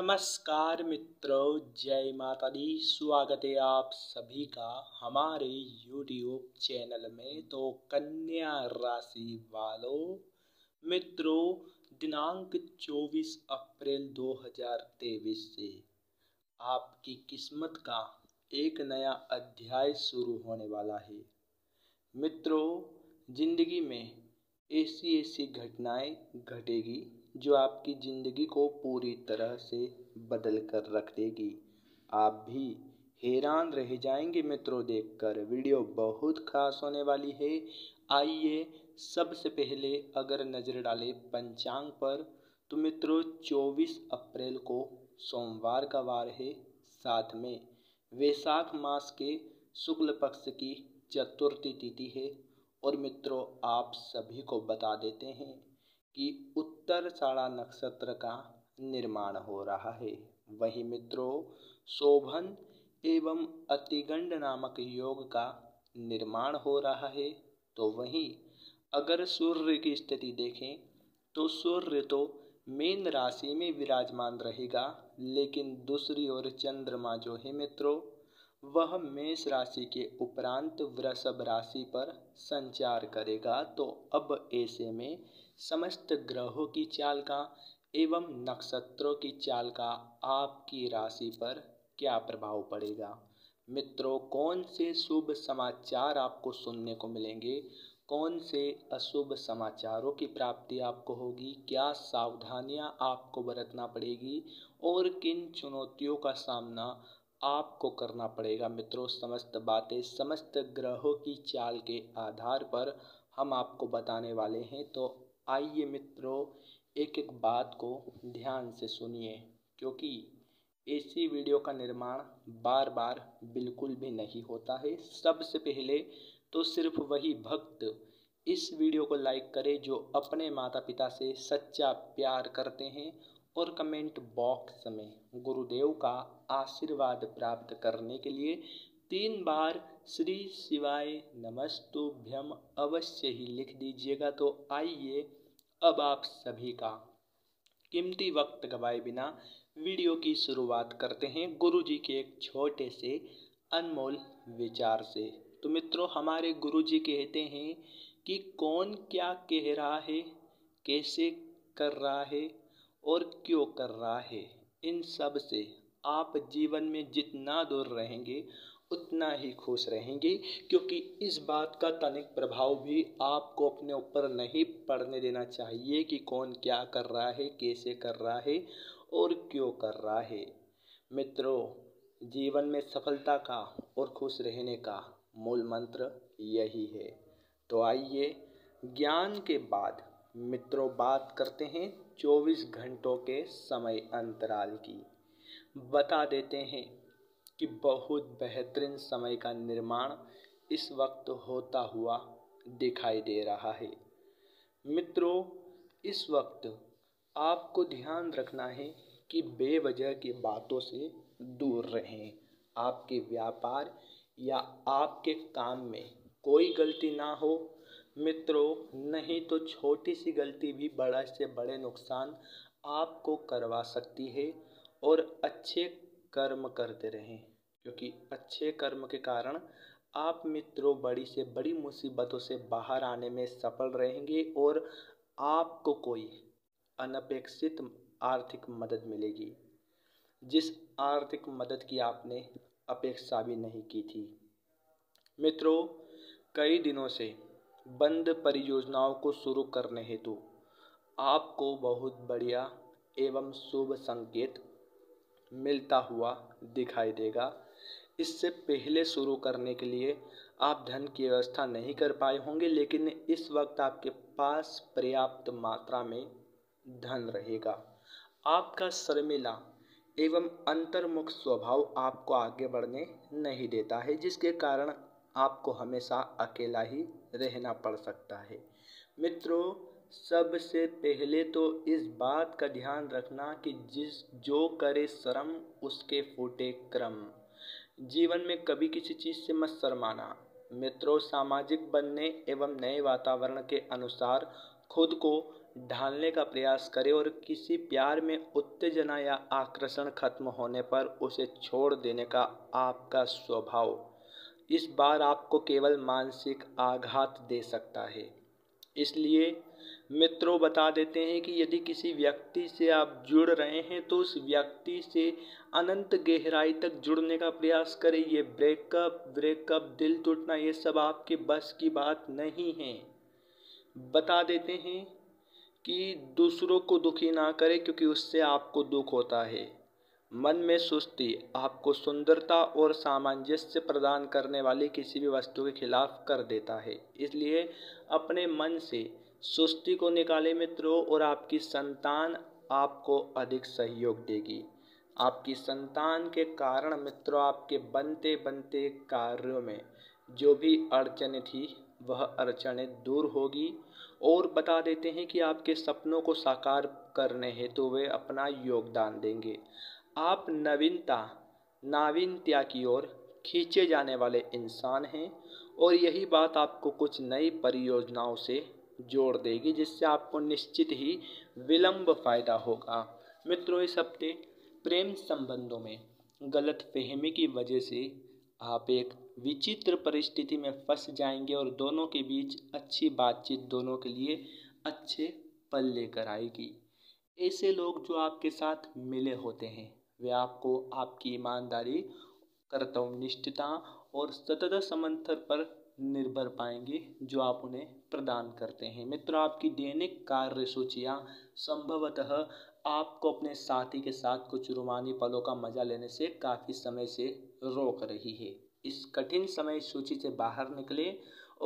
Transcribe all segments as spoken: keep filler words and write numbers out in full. नमस्कार मित्रों, जय माता दी। स्वागत है आप सभी का हमारे यूट्यूब चैनल में। तो कन्या राशि वालों मित्रों, दिनांक चौबीस अप्रैल दो हज़ार तेईस से आपकी किस्मत का एक नया अध्याय शुरू होने वाला है। मित्रों, जिंदगी में ऐसी ऐसी घटनाएं घटेगी जो आपकी ज़िंदगी को पूरी तरह से बदल कर रख देगी। आप भी हैरान रह जाएंगे मित्रों देखकर। वीडियो बहुत खास होने वाली है। आइए सबसे पहले अगर नज़र डालें पंचांग पर, तो मित्रों चौबीस अप्रैल को सोमवार का वार है। साथ में वैशाख मास के शुक्ल पक्ष की चतुर्थी तिथि है। और मित्रों आप सभी को बता देते हैं कि उत्तराषाढ़ा नक्षत्र का निर्माण हो रहा है। वहीं मित्रों शोभन एवं अतिगंड नामक योग का निर्माण हो रहा है। तो वहीं अगर सूर्य की स्थिति देखें तो सूर्य तो मीन राशि में विराजमान रहेगा, लेकिन दूसरी ओर चंद्रमा जो है मित्रों वह मेष राशि के उपरांत वृषभ राशि पर संचार करेगा। तो अब ऐसे में समस्त ग्रहों की चाल का एवं नक्षत्रों की चाल का आपकी राशि पर क्या प्रभाव पड़ेगा मित्रों, कौन से शुभ समाचार आपको सुनने को मिलेंगे, कौन से अशुभ समाचारों की प्राप्ति आपको होगी, क्या सावधानियां आपको बरतना पड़ेगी और किन चुनौतियों का सामना आपको करना पड़ेगा मित्रों, समस्त बातें समस्त ग्रहों की चाल के आधार पर हम आपको बताने वाले हैं। तो आइए मित्रों एक एक बात को ध्यान से सुनिए, क्योंकि ऐसी वीडियो का निर्माण बार बार बिल्कुल भी नहीं होता है। सबसे पहले तो सिर्फ वही भक्त इस वीडियो को लाइक करें जो अपने माता पिता से सच्चा प्यार करते हैं और कमेंट बॉक्स में गुरुदेव का आशीर्वाद प्राप्त करने के लिए तीन बार श्री शिवाय नमस्तुभ्यम अवश्य ही लिख दीजिएगा। तो आइए अब आप सभी का कीमती वक्त गवाए बिना वीडियो की शुरुआत करते हैं गुरुजी के एक छोटे से अनमोल विचार से। तो मित्रों हमारे गुरुजी कहते हैं कि कौन क्या कह रहा है, कैसे कर रहा है और क्यों कर रहा है, इन सब से आप जीवन में जितना दूर रहेंगे उतना ही खुश रहेंगे, क्योंकि इस बात का तनिक प्रभाव भी आपको अपने ऊपर नहीं पड़ने देना चाहिए कि कौन क्या कर रहा है, कैसे कर रहा है और क्यों कर रहा है। मित्रों जीवन में सफलता का और खुश रहने का मूल मंत्र यही है। तो आइए ज्ञान के बाद मित्रों बात करते हैं चौबीस घंटों के समय अंतराल की। बता देते हैं कि बहुत बेहतरीन समय का निर्माण इस वक्त होता हुआ दिखाई दे रहा है। मित्रों इस वक्त आपको ध्यान रखना है कि बेवजह की बातों से दूर रहें। आपके व्यापार या आपके काम में कोई गलती ना हो मित्रों, नहीं तो छोटी सी गलती भी बड़ा से बड़े नुकसान आपको करवा सकती है। और अच्छे कर्म करते रहें, क्योंकि अच्छे कर्म के कारण आप मित्रों बड़ी से बड़ी मुसीबतों से बाहर आने में सफल रहेंगे और आपको कोई अनपेक्षित आर्थिक मदद मिलेगी, जिस आर्थिक मदद की आपने अपेक्षा भी नहीं की थी। मित्रों कई दिनों से बंद परियोजनाओं को शुरू करने हेतु आपको बहुत बढ़िया एवं शुभ संकेत मिलता हुआ दिखाई देगा। इससे पहले शुरू करने के लिए आप धन की व्यवस्था नहीं कर पाए होंगे, लेकिन इस वक्त आपके पास पर्याप्त मात्रा में धन रहेगा। आपका शर्मिला एवं अंतर्मुख स्वभाव आपको आगे बढ़ने नहीं देता है, जिसके कारण आपको हमेशा अकेला ही रहना पड़ सकता है। मित्रों सबसे पहले तो इस बात का ध्यान रखना कि जिस जो करे शर्म उसके फूटे क्रम। जीवन में कभी किसी चीज़ से मत शर्माना मित्रों। सामाजिक बनने एवं नए वातावरण के अनुसार खुद को ढालने का प्रयास करें और किसी प्यार में उत्तेजना या आकर्षण खत्म होने पर उसे छोड़ देने का आपका स्वभाव इस बार आपको केवल मानसिक आघात दे सकता है। इसलिए मित्रों बता देते हैं कि यदि किसी व्यक्ति से आप जुड़ रहे हैं तो उस व्यक्ति से अनंत गहराई तक जुड़ने का प्रयास करें। ये ब्रेकअप ब्रेकअप दिल टूटना ये सब आपके बस की बात नहीं है। बता देते हैं कि दूसरों को दुखी ना करें क्योंकि उससे आपको दुख होता है। मन में सुस्ती आपको सुंदरता और सामंजस्य प्रदान करने वाली किसी भी वस्तु के खिलाफ कर देता है। इसलिए अपने मन से सुस्ती को निकालें मित्रों, और आपकी संतान आपको अधिक सहयोग देगी। आपकी संतान के कारण मित्रों आपके बनते बनते कार्यों में जो भी अड़चने थी वह अड़चने दूर होगी। और बता देते हैं कि आपके सपनों को साकार करने हेतु वे अपना योगदान देंगे। आप नवीनता नाविन्यता की ओर खींचे जाने वाले इंसान हैं और यही बात आपको कुछ नई परियोजनाओं से जोड़ देगी जिससे आपको निश्चित ही विलंब फायदा होगा। मित्रों इस हफ्ते प्रेम संबंधों में गलतफहमी की वजह से आप एक विचित्र परिस्थिति में फंस जाएंगे और दोनों के बीच अच्छी बातचीत दोनों के लिए अच्छे पल लेकर आएगी। ऐसे लोग जो आपके साथ मिले होते हैं वे आपको आपकी ईमानदारी, कर्तव्यनिष्ठता और सतत समर्थन पर निर्भर पाएंगे जो आप उन्हें प्रदान करते हैं। मित्रों आपकी दैनिक कार्य सूचियाँ संभवतः आपको अपने साथी के साथ कुछ रोमानी पलों का मजा लेने से काफ़ी समय से रोक रही है। इस कठिन समय सूची से बाहर निकलें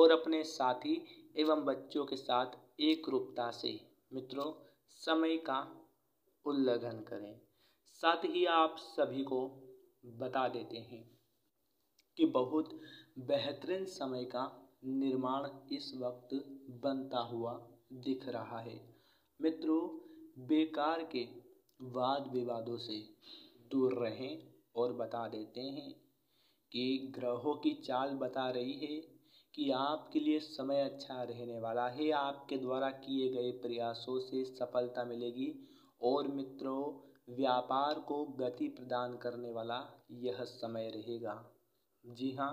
और अपने साथी एवं बच्चों के साथ एकरूपता से मित्रों समय का उल्लंघन करें। साथ ही आप सभी को बता देते हैं कि बहुत बेहतरीन समय का निर्माण इस वक्त बनता हुआ दिख रहा है। मित्रों बेकार के वाद विवादों से दूर रहें और बता देते हैं कि ग्रहों की चाल बता रही है कि आपके लिए समय अच्छा रहने वाला है। आपके द्वारा किए गए प्रयासों से सफलता मिलेगी और मित्रों व्यापार को गति प्रदान करने वाला यह समय रहेगा। जी हाँ,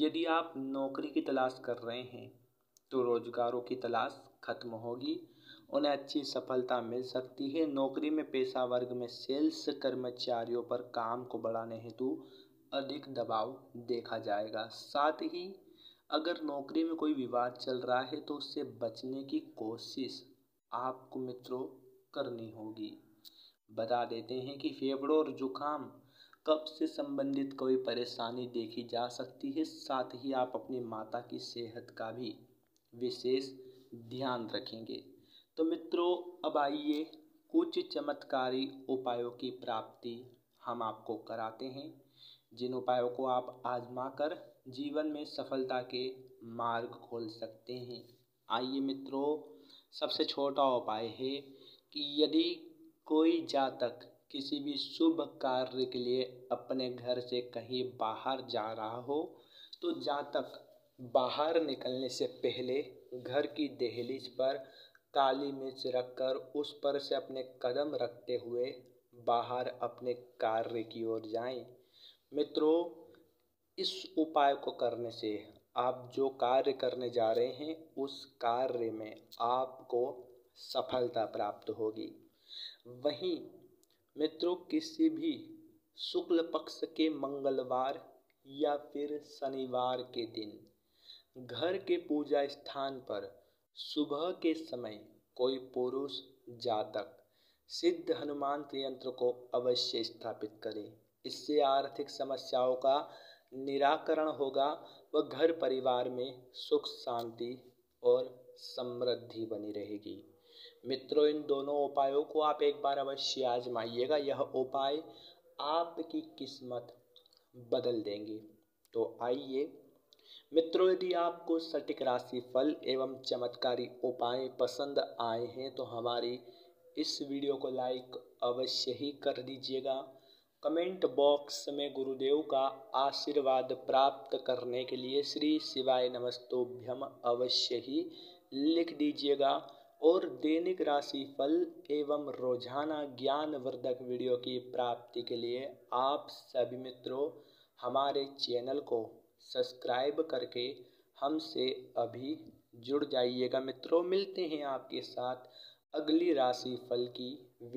यदि आप नौकरी की तलाश कर रहे हैं तो रोजगारों की तलाश खत्म होगी, उन्हें अच्छी सफलता मिल सकती है। नौकरी में पेशा वर्ग में सेल्स कर्मचारियों पर काम को बढ़ाने हेतु अधिक दबाव देखा जाएगा। साथ ही अगर नौकरी में कोई विवाद चल रहा है तो उससे बचने की कोशिश आपको मित्रों करनी होगी। बता देते हैं कि फेफड़ों और जुखाम कफ से संबंधित कोई परेशानी देखी जा सकती है। साथ ही आप अपनी माता की सेहत का भी विशेष ध्यान रखेंगे। तो मित्रों अब आइए कुछ चमत्कारी उपायों की प्राप्ति हम आपको कराते हैं, जिन उपायों को आप आजमाकर जीवन में सफलता के मार्ग खोल सकते हैं। आइए मित्रों, सबसे छोटा उपाय है कि यदि कोई जातक किसी भी शुभ कार्य के लिए अपने घर से कहीं बाहर जा रहा हो तो जातक बाहर निकलने से पहले घर की दहलीज पर काली मिर्च रखकर उस पर से अपने कदम रखते हुए बाहर अपने कार्य की ओर जाएं। मित्रों इस उपाय को करने से आप जो कार्य करने जा रहे हैं उस कार्य में आपको सफलता प्राप्त होगी। वहीं मित्रों किसी भी शुक्ल पक्ष के मंगलवार या फिर शनिवार के दिन घर के पूजा स्थान पर सुबह के समय कोई पुरुष जातक सिद्ध हनुमान यंत्र को अवश्य स्थापित करे। इससे आर्थिक समस्याओं का निराकरण होगा व घर परिवार में सुख शांति और समृद्धि बनी रहेगी। मित्रों इन दोनों उपायों को आप एक बार अवश्य आजमाइएगा, यह उपाय आपकी किस्मत बदल देंगे। तो आइए मित्रों, यदि आपको सटीक राशि फल एवं चमत्कारी उपाय पसंद आए हैं तो हमारी इस वीडियो को लाइक अवश्य ही कर दीजिएगा। कमेंट बॉक्स में गुरुदेव का आशीर्वाद प्राप्त करने के लिए श्री शिवाय नमस्तोभ्यम अवश्य ही लिख दीजिएगा। और दैनिक राशिफल एवं रोजाना ज्ञानवर्धक वीडियो की प्राप्ति के लिए आप सभी मित्रों हमारे चैनल को सब्सक्राइब करके हमसे अभी जुड़ जाइएगा। मित्रों मिलते हैं आपके साथ अगली राशिफल की